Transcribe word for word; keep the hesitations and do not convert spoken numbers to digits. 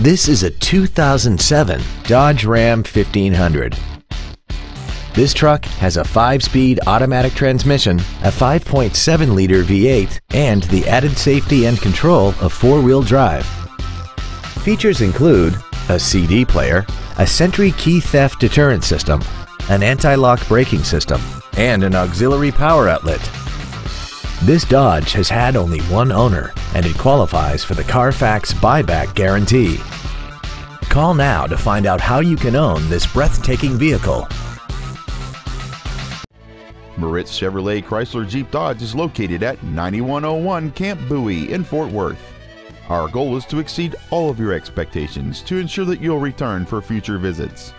This is a two thousand seven Dodge Ram fifteen hundred. This truck has a five-speed automatic transmission, a five point seven liter V eight, and the added safety and control of four-wheel drive. Features include a C D player, a Sentry key theft deterrent system, an anti-lock braking system, and an auxiliary power outlet. This Dodge has had only one owner, and it qualifies for the Carfax buyback guarantee. Call now to find out how you can own this breathtaking vehicle. Moritz Chevrolet Chrysler Jeep Dodge is located at ninety-one oh one Camp Bowie in Fort Worth. Our goal is to exceed all of your expectations to ensure that you'll return for future visits.